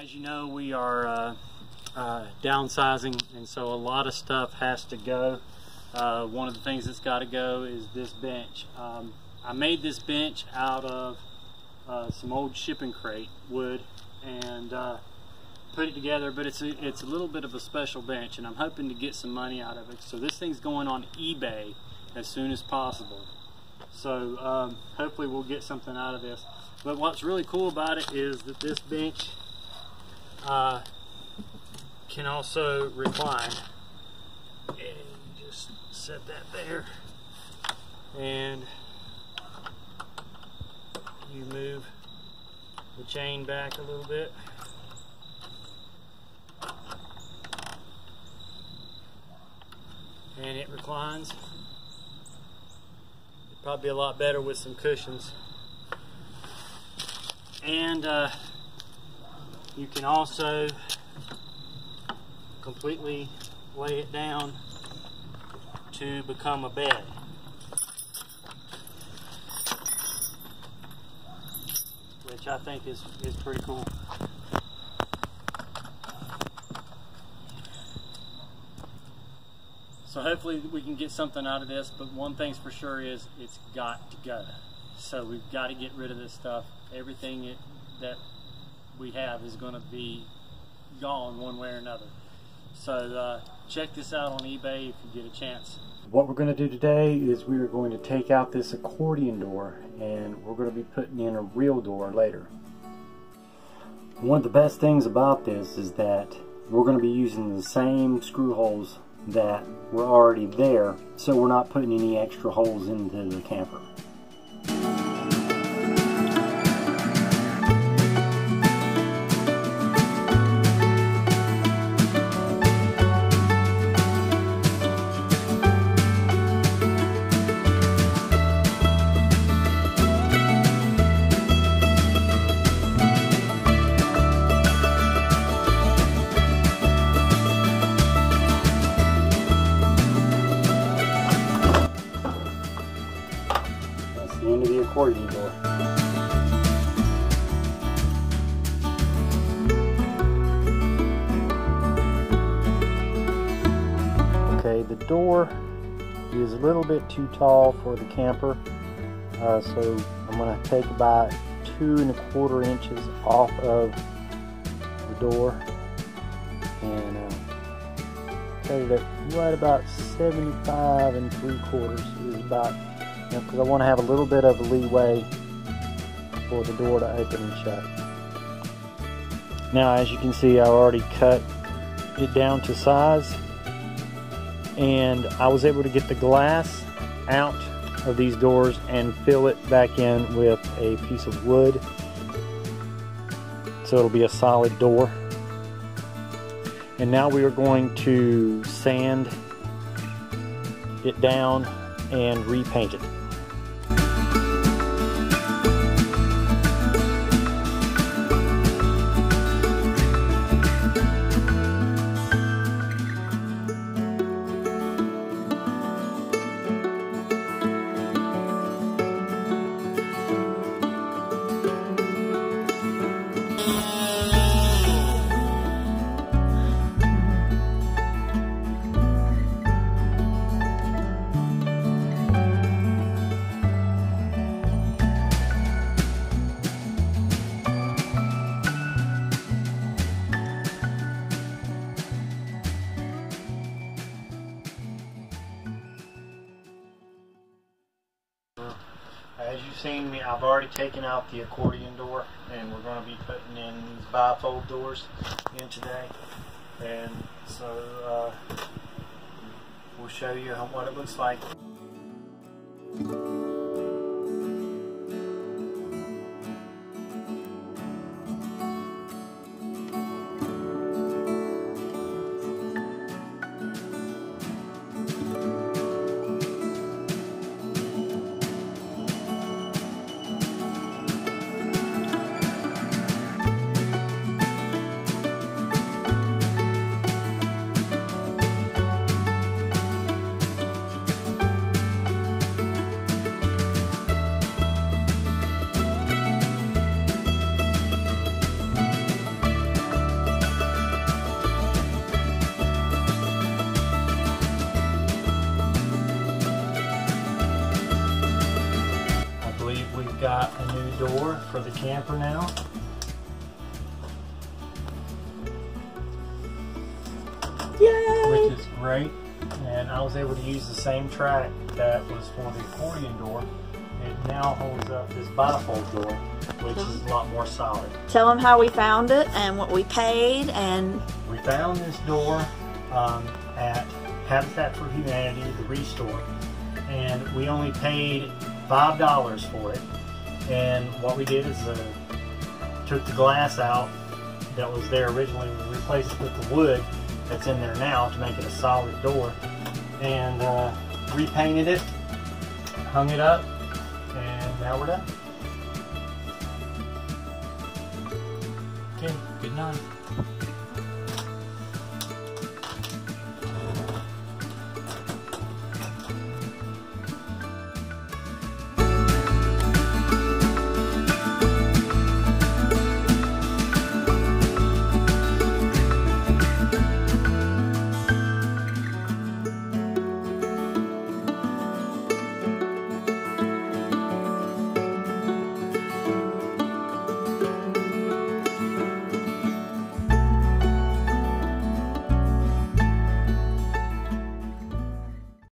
As you know, we are downsizing, and so a lot of stuff has to go. One of the things that's got to go is this bench. I made this bench out of some old shipping crate wood and put it together, but it's a little bit of a special bench, and I'm hoping to get some money out of it. So this thing's going on eBay as soon as possible. So hopefully we'll get something out of this. But what's really cool about it is that this bench can also recline. And just set that there, and you move the chain back a little bit, and it reclines. It'd probably be a lot better with some cushions. And you can also completely lay it down to become a bed. Which I think is pretty cool. So hopefully we can get something out of this, but one thing's for sure is it's got to go. So we've got to get rid of this stuff. Everything that we have is going to be gone one way or another. So check this out on eBay if you get a chance. What we're going to do today is we are going to take out this accordion door, and we're going to be putting in a real door later. One of the best things about this is that we're going to be using the same screw holes that were already there, so we're not putting any extra holes into the camper. Accordion door. Okay, the door is a little bit too tall for the camper, so I'm going to take about 2¼ inches off of the door and cut it at right about 75¾ is about, because I want to have a little bit of a leeway for the door to open and shut. Now, as you can see, I already cut it down to size, and I was able to get the glass out of these doors and fill it back in with a piece of wood, so it'll be a solid door. And now we are going to sand it down and repaint it. As you've seen, I've already taken out the accordion door, and we're going to be putting in these bifold doors in today. And so we'll show you what it looks like. for the camper now. Yay! Which is great. And I was able to use the same track that was for the accordion door. It now holds up this bifold door, which is a lot more solid. Tell them how we found it and what we paid. And we found this door at Habitat for Humanity, the Restore, and we only paid $5 for it. And what we did is took the glass out that was there originally, and replaced it with the wood that's in there now to make it a solid door, and repainted it, hung it up, and now we're done. Okay, good night.